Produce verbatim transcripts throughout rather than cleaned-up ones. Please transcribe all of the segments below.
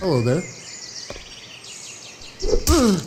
Hello there. Ugh.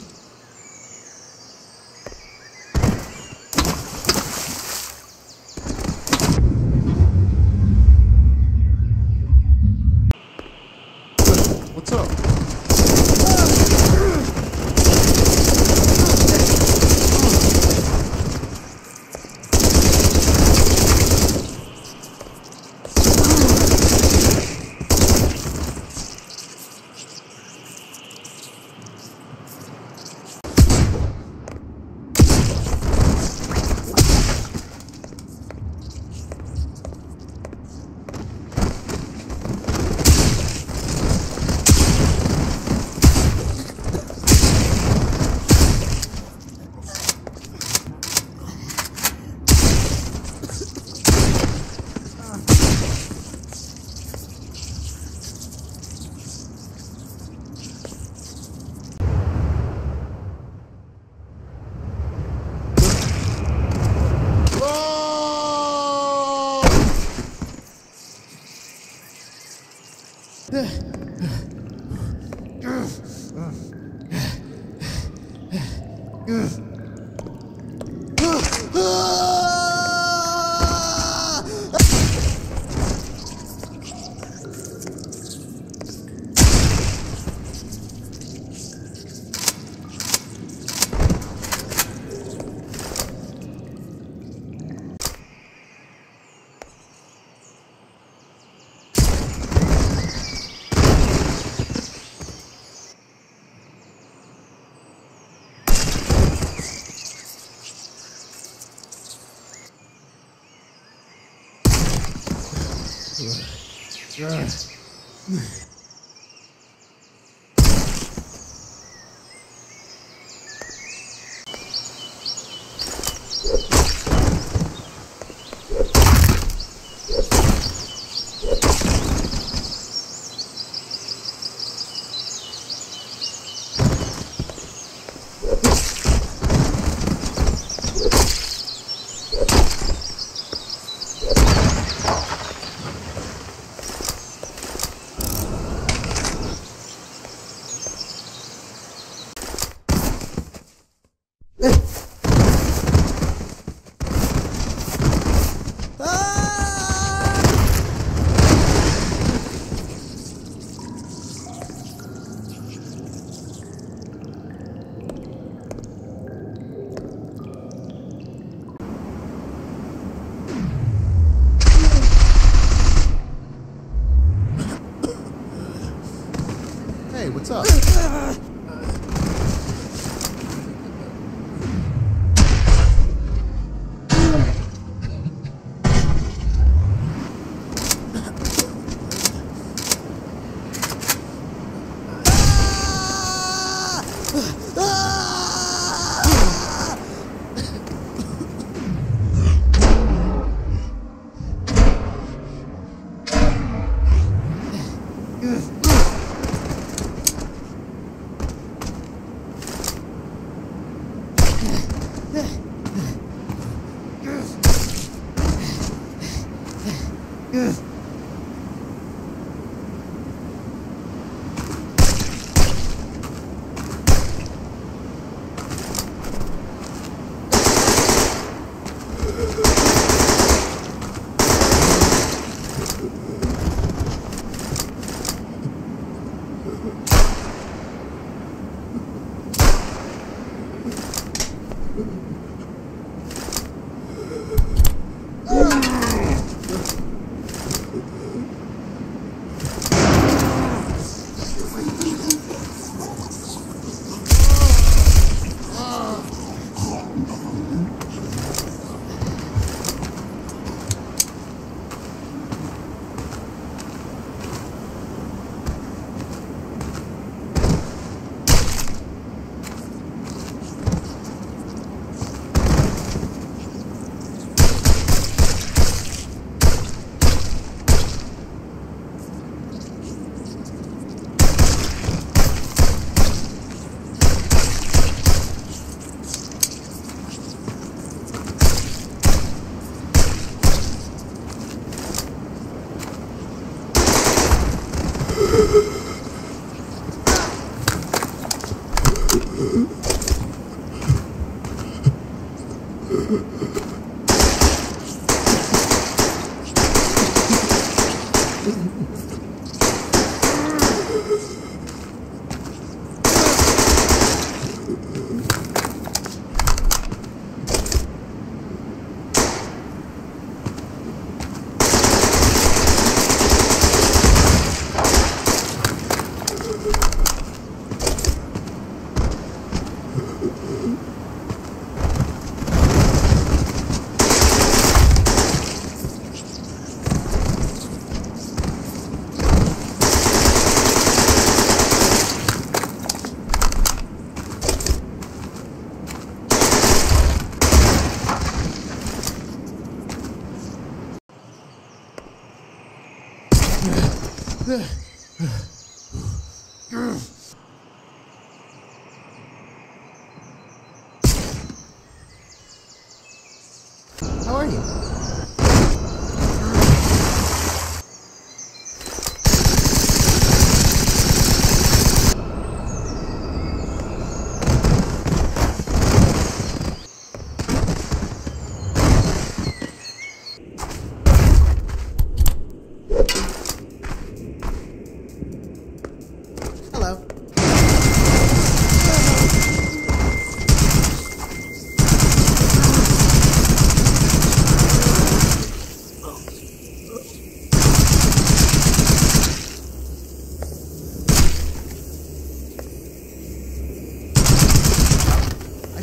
What's up? Ugh. What's up?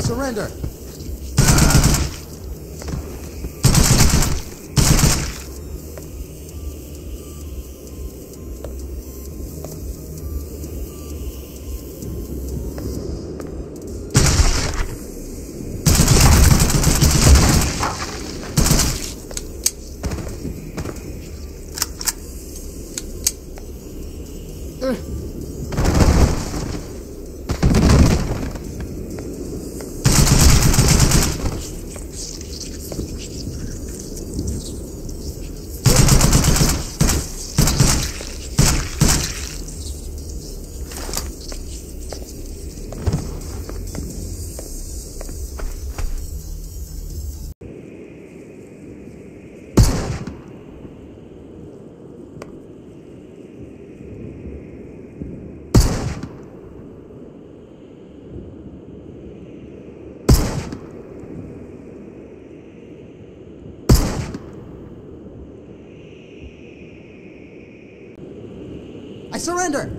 Surrender. I surrender!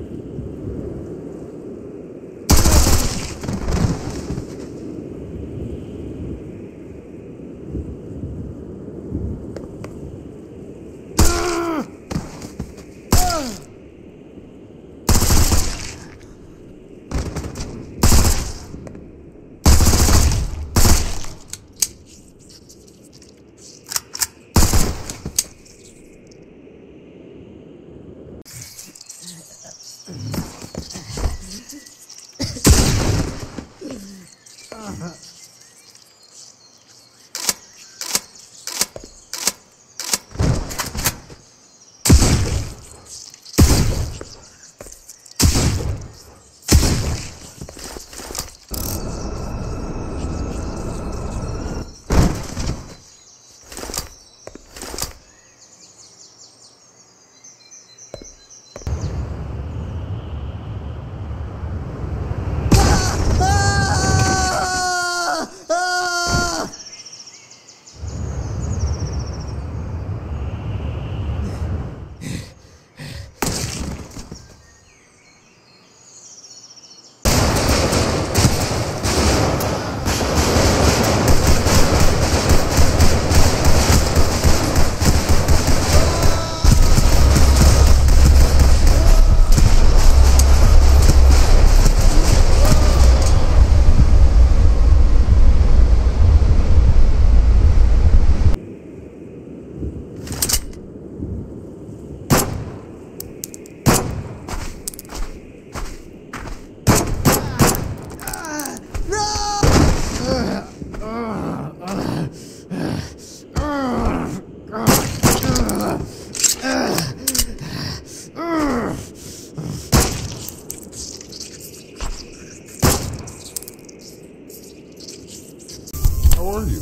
How are you?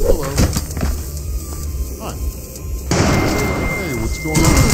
Hello. Hi. Hey, what's going on?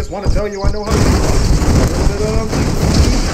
just want to tell you I know how to do it.